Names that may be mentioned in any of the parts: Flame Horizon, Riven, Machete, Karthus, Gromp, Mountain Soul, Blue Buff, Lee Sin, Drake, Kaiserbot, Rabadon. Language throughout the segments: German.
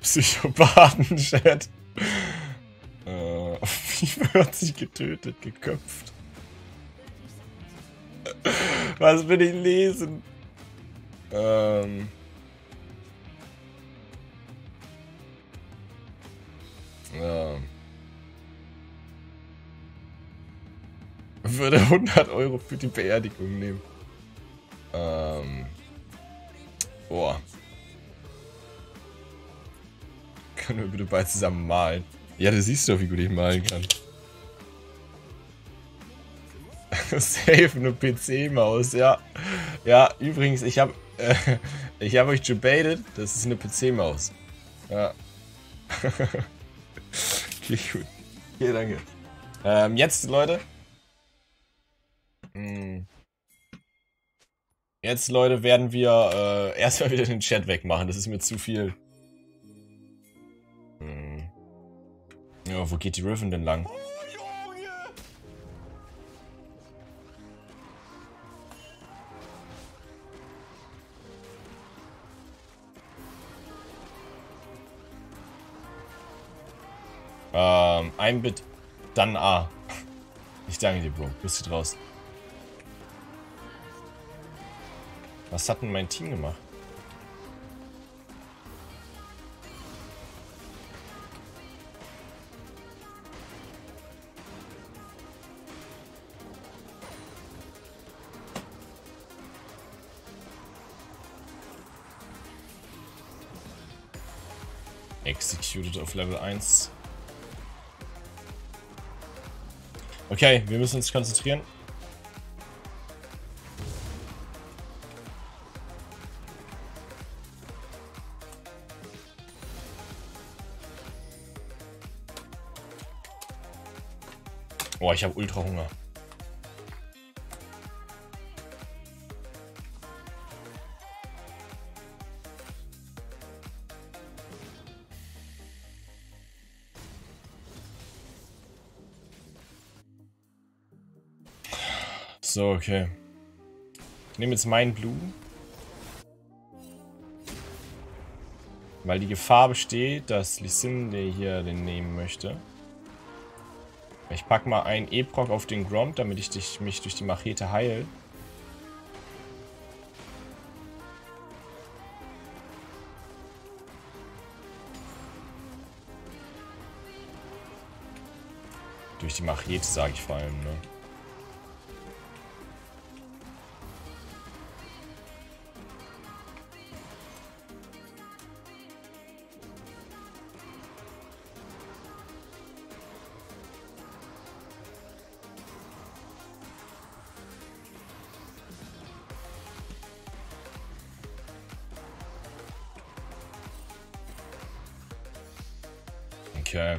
Psychopathen-Chat. Wie wird sie getötet, geköpft? Was will ich lesen? Würde 100 € für die Beerdigung nehmen. Boah. Können wir bitte bald zusammen malen? Ja, du siehst doch, wie gut ich malen kann. Safe, eine PC-Maus, ja. Ja, übrigens, ich hab euch gebaitet, das ist eine PC-Maus. Ja. Okay, gut. Okay, danke. Jetzt, Leute. Jetzt, Leute, werden wir erstmal wieder den Chat wegmachen. Das ist mir zu viel. Ja, wo geht die Riven denn lang? Ein Bit, dann A. Ich danke dir, Bro. Bist du draußen? Was hat denn mein Team gemacht? Executed auf Level 1. Okay, wir müssen uns konzentrieren. Oh, ich habe ultra Hunger. So, okay. Ich nehme jetzt meinen Blue. Weil die Gefahr besteht, dass Lee Sin hier den nehmen möchte. Ich pack mal einen E-Proc auf den Gromp, damit ich mich durch die Machete heile. Durch die Machete sage ich vor allem, ne? Okay.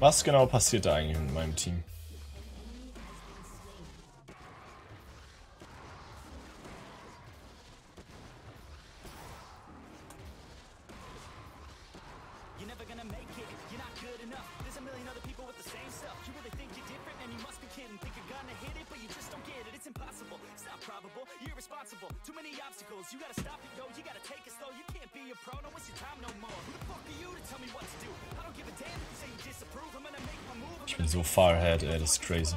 Was genau passiert da eigentlich mit meinem Team? Ey, das ist crazy.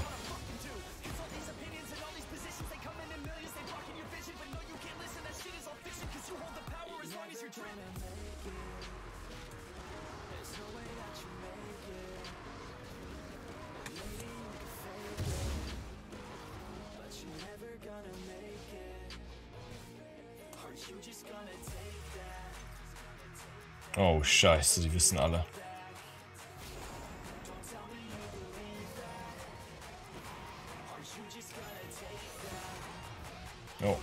Oh, scheiße, die wissen alle. Oh.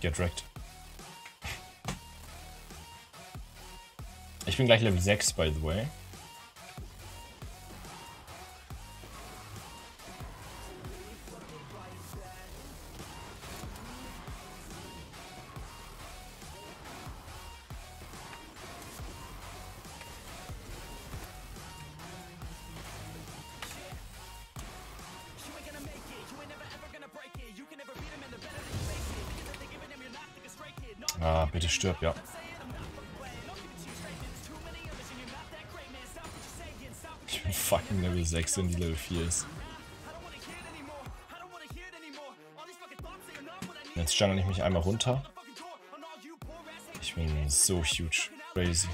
Get wrecked. Ich bin gleich Level 6, by the way. Ah, bitte stirb, ja. Ich bin fucking Level 6, wenn die Level 4 ist. Jetzt jungle ich mich einmal runter. Ich bin so huge. Crazy.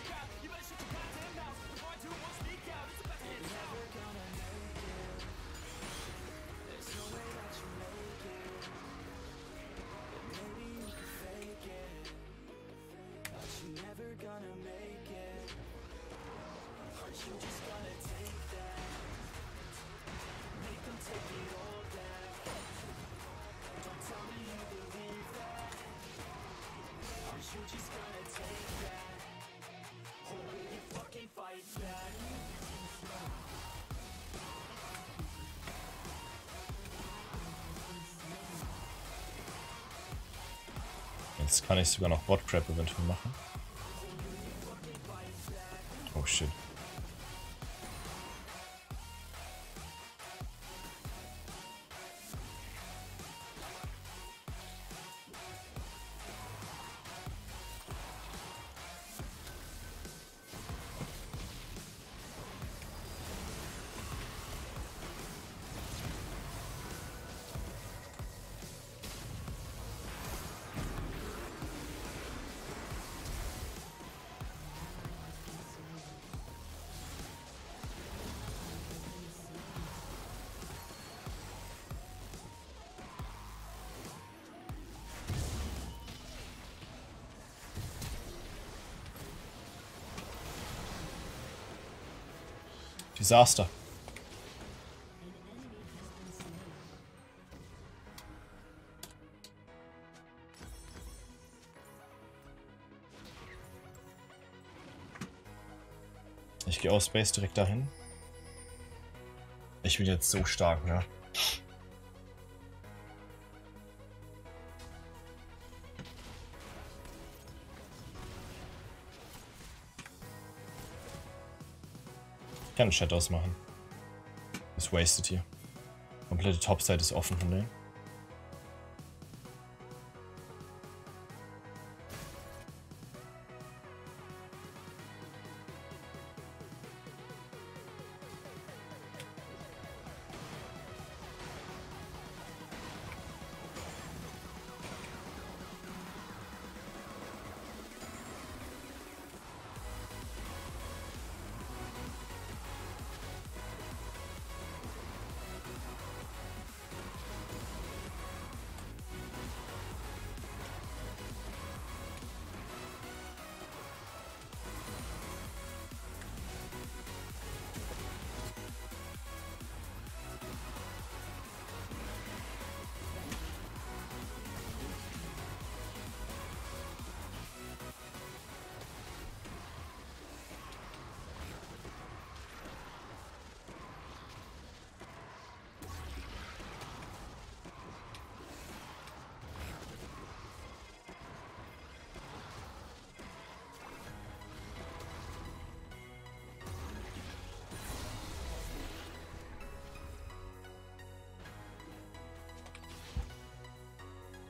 Jetzt kann ich sogar noch Botcrap eventuell machen. Oh shit. Disaster. Ich gehe aus Space direkt dahin. Ich bin jetzt so stark, ne? Ich kann einen Chat ausmachen. Ist wasted hier. Komplette Topside ist offen von denen.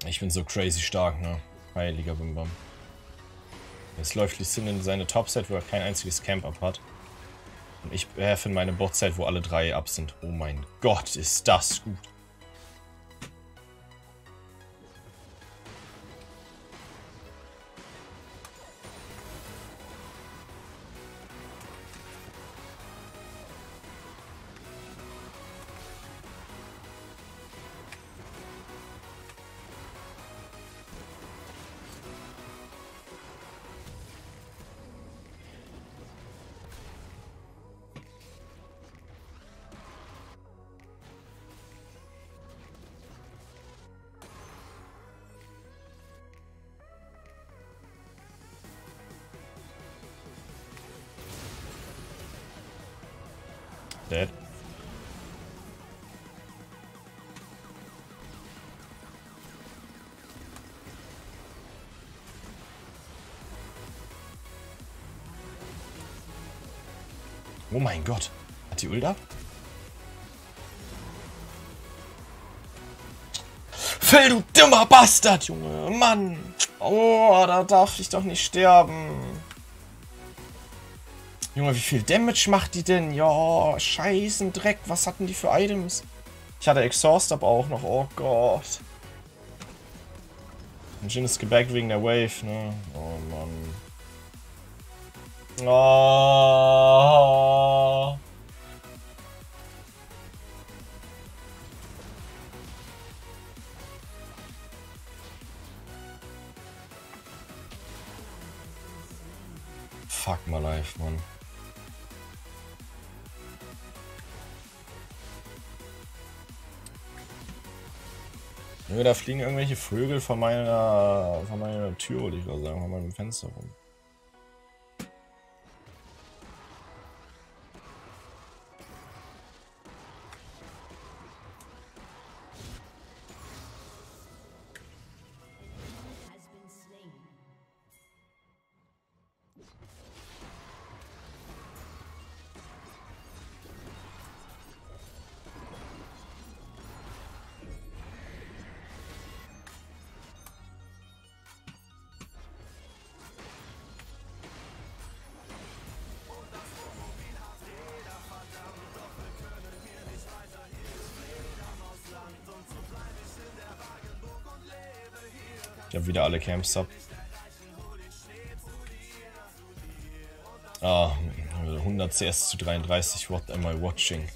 Ich bin so crazy stark, ne? Heiliger Bimbam. Jetzt läuft Lee Sin in seine Topside, wo er kein einziges Camp up hat. Und ich werfe in meine Botside, wo alle drei up sind. Oh mein Gott, ist das gut. dead. Oh mein Gott. Hat die Ult ab? Phil, du dummer Bastard, Junge. Mann. Oh, da darf ich doch nicht sterben. Junge, wie viel Damage macht die denn? Ja, scheißen Dreck. Was hatten die für Items? Ich hatte Exhaust aber auch noch. Oh Gott. Und Jin ist gebackt wegen der Wave, ne? Oh Mann. Oh. Fuck my life, Mann. Ja, da fliegen irgendwelche Vögel von meiner Tür, würde ich gerade sagen, von meinem Fenster rum. Ich habe wieder alle Camps ab. Ah, 100 CS zu 33, what am I watching?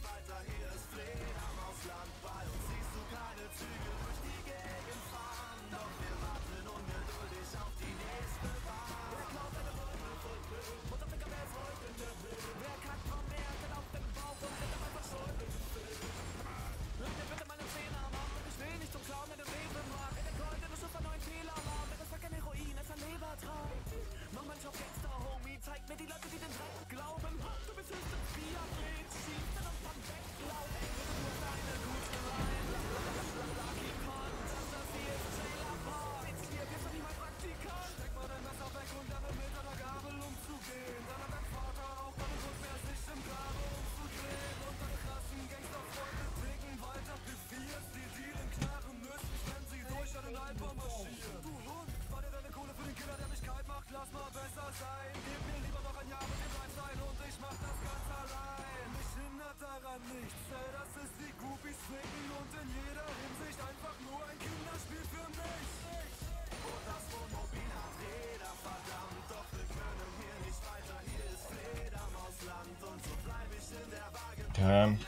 Damn.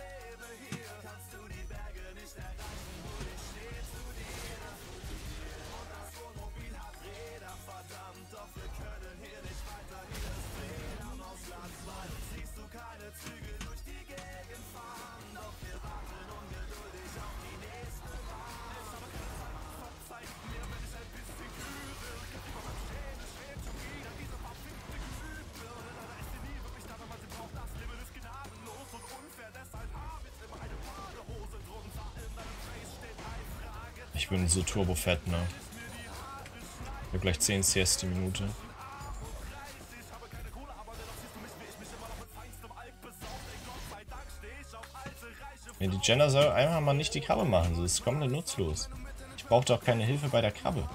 Ich bin so turbofett, ne? Ich hab gleich 10 CS die Minute. Ja, die Jenner soll einfach mal nicht die Krabbe machen, das ist komplett nutzlos. Ich brauch doch keine Hilfe bei der Krabbe.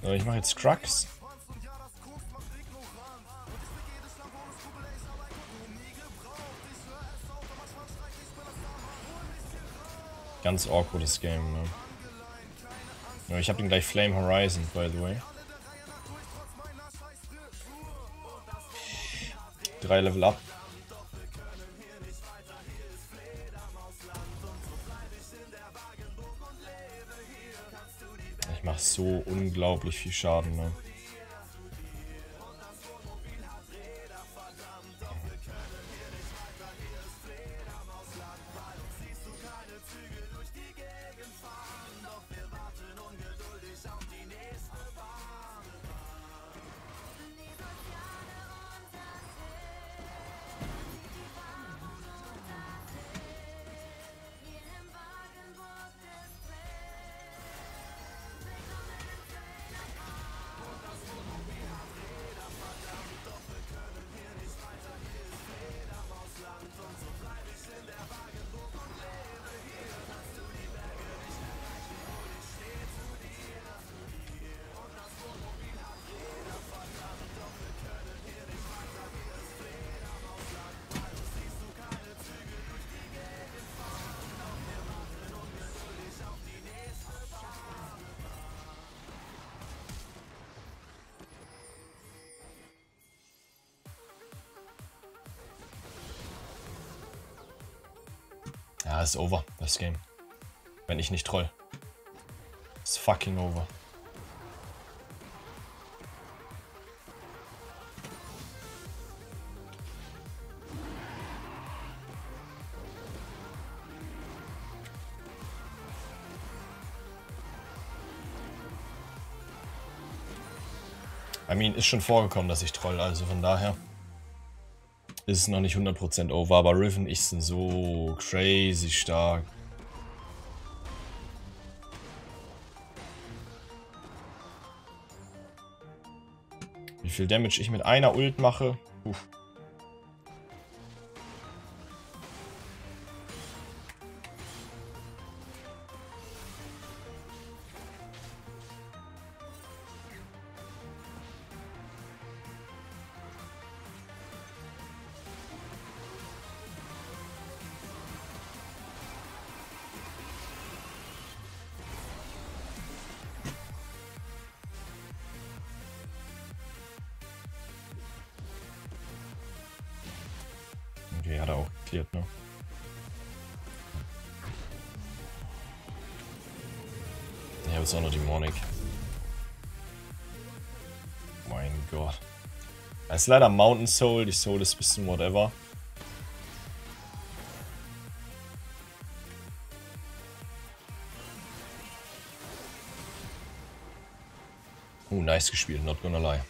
So, ich mache jetzt Crux. Ganz awkwardes Game, ne? Ja, ich hab den gleich Flame Horizon, by the way. 3 Level up. Ich mach so unglaublich viel Schaden, ne? Ja, ist over, das Game. Wenn ich nicht troll. Ist fucking over. I mean, ist schon vorgekommen, dass ich troll, also von daher ist es noch nicht 100% over, aber Riven ist so crazy stark. Wie viel Damage ich mit einer Ult mache? Uff. Okay, hat er auch geklärt, ne? Ich habe jetzt auch noch die Demonic. Mein Gott. Das ist leider Mountain Soul, die Soul ist ein bisschen whatever. Nice gespielt, not gonna lie.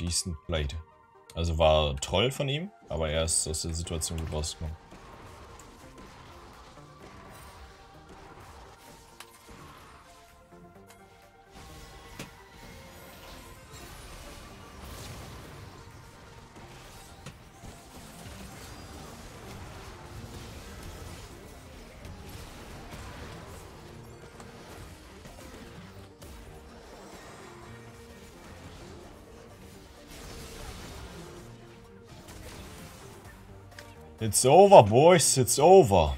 Decent Play. Also war Troll von ihm, aber er ist aus der Situation gut rausgekommen. It's over, boys, it's over.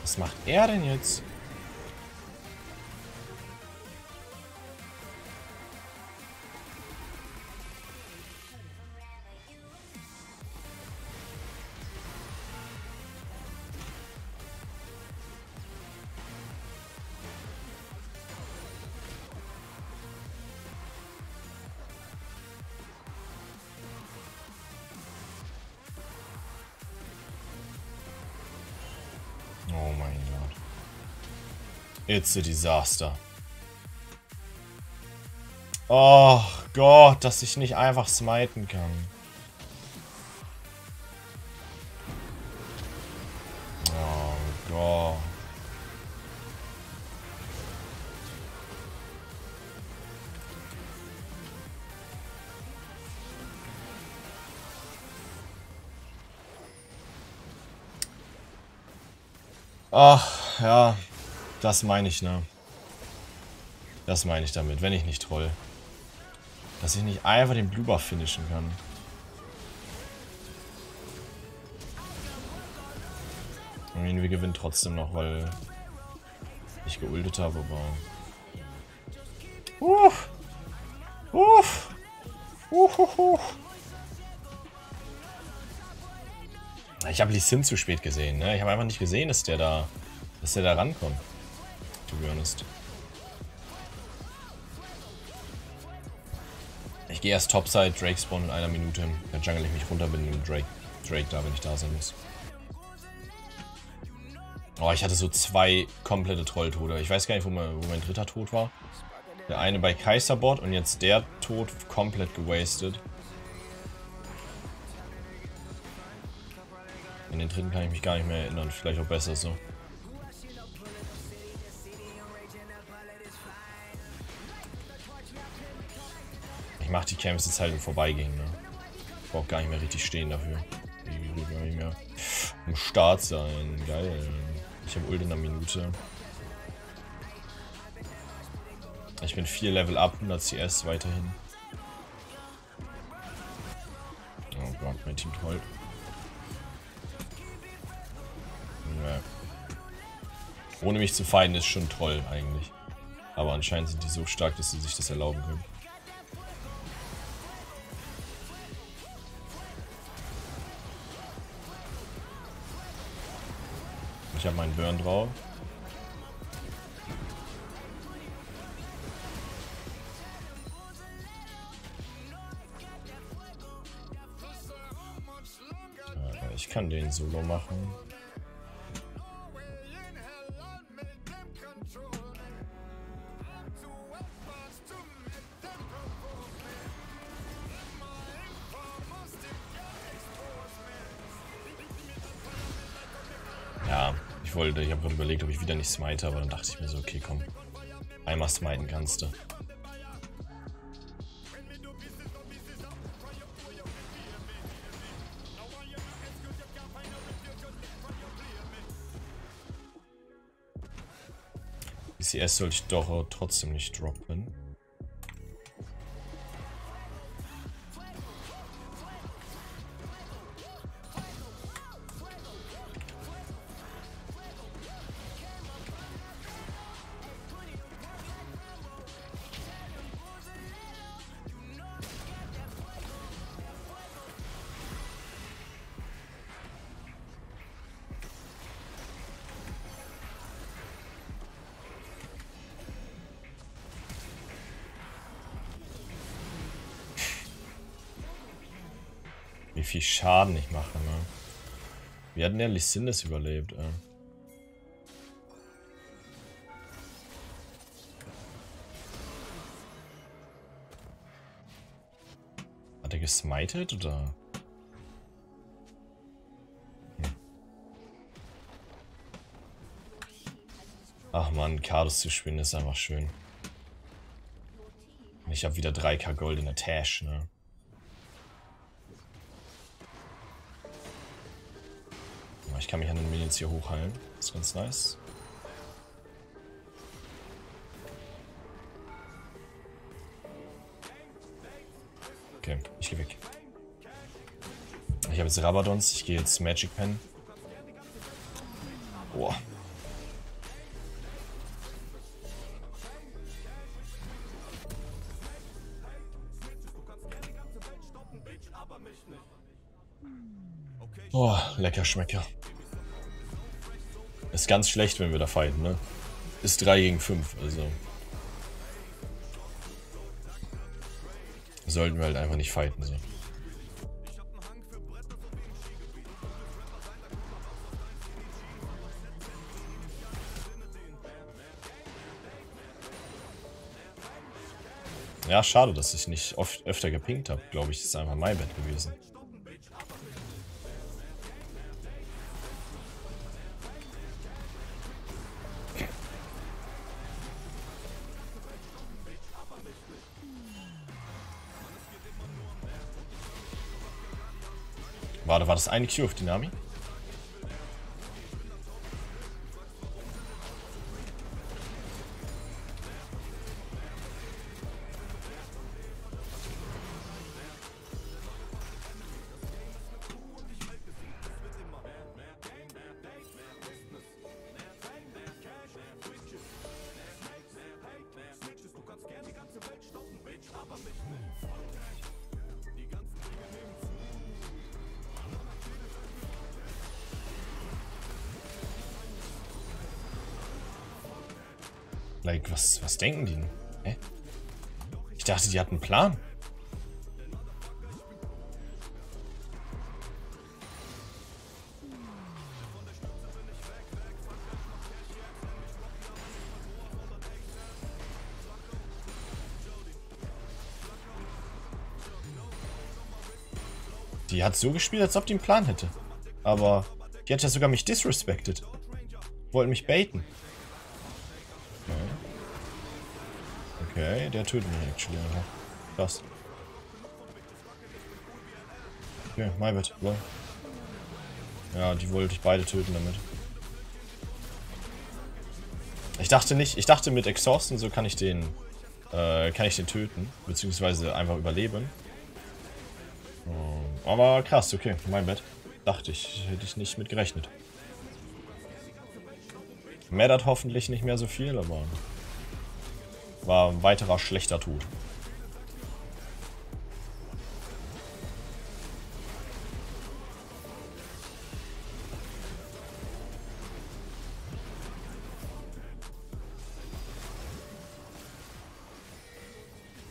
Was macht er denn jetzt? Oh mein Gott. It's a disaster. Oh Gott, dass ich nicht einfach smiten kann. Oh Gott. Ach, ja, das meine ich, ne? Das meine ich damit, wenn ich nicht troll. Dass ich nicht einfach den Blue Buff finishen kann. Und irgendwie gewinnt trotzdem noch, weil ich geultet habe, aber... Ich habe Lee Sin zu spät gesehen, ne? Ich habe einfach nicht gesehen, dass der da rankommt. To be honest. Ich gehe erst Topside, Drake spawn in einer Minute. Dann jungle ich mich runter, bin mit Drake da, wenn ich da sein muss. Oh, ich hatte so zwei komplette Trolltode. Ich weiß gar nicht, wo mein dritter Tod war. Der eine bei Kaiserbot und jetzt der Tod komplett gewastet. An den dritten kann ich mich gar nicht mehr erinnern, vielleicht auch besser so. Ich mache die Camps jetzt halt im Vorbeigehen, ne? Ich brauche gar nicht mehr richtig stehen dafür. Ich will gar nicht mehr am Start sein, geil. Ich habe Ult in einer Minute. Ich bin 4 Level up, 100 CS weiterhin. Oh Gott, mein Team trollt. Ohne mich zu fighten ist schon toll eigentlich. Aber anscheinend sind die so stark, dass sie sich das erlauben können. Ich habe meinen Burn drauf. Ich kann den Solo machen. Ja, ich habe gerade überlegt, ob ich wieder nicht smite, aber dann dachte ich mir so, okay, komm, einmal smiten kannst du. CS sollte ich doch trotzdem nicht droppen. Wie viel Schaden ich mache, ne? Wir hatten ja Lee Sin das überlebt, ey. Hat er gesmited oder? Hm. Ach man, Karthus zu spielen ist einfach schön. Ich habe wieder 3K Gold in der Tasche, ne? Ich kann mich an den Minions hier hochheilen. Das ist ganz nice. Okay, ich gehe weg. Ich habe jetzt Rabadons. Ich gehe jetzt Magic Pen. Boah. Oh, lecker Schmecker. Ist ganz schlecht, wenn wir da fighten, ne? Ist 3 gegen 5, also. Sollten wir halt einfach nicht fighten, so. Ja, schade, dass ich nicht öfter gepinkt habe, glaube ich. Das ist einfach mein Bett gewesen. Warte, war das eine Q auf Dynami? Like, was denken die denn? Hä? Ich dachte, die hatten einen Plan. Die hat so gespielt, als ob die einen Plan hätte. Aber die hat ja sogar mich disrespected. Wollte mich baiten. Okay, der tötet mich actually einfach. Krass. Okay, my bad. Ja, die wollte ich beide töten damit. Ich dachte nicht, ich dachte mit Exhausten so kann ich den töten, beziehungsweise einfach überleben. Aber krass, okay, my bad. Dachte ich, hätte ich nicht mit gerechnet. Mattert hoffentlich nicht mehr so viel, aber war ein weiterer schlechter Tod.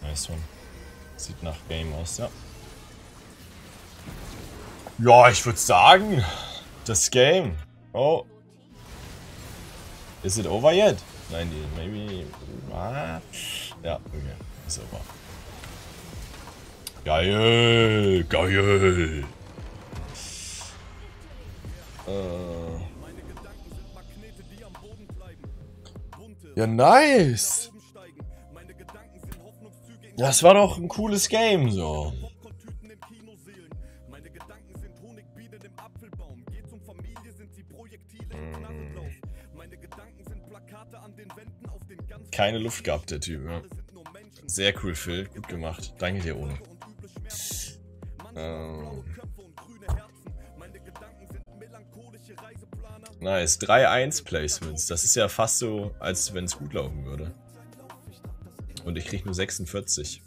Nice one. Sieht nach Game aus, ja. Ja, ich würde sagen, das Game. Oh. Is it over yet? Nein, maybe. Ah. Ja, okay. Ist over. Geil! Geil! Ja, nice! Das war doch ein cooles Game, so. Keine Luft gehabt, der Typ. Ja. Sehr cool, Phil. Gut gemacht. Danke dir, Ono. Nice. 3-1 Placements. Das ist ja fast so, als wenn es gut laufen würde. Und ich krieg nur 46.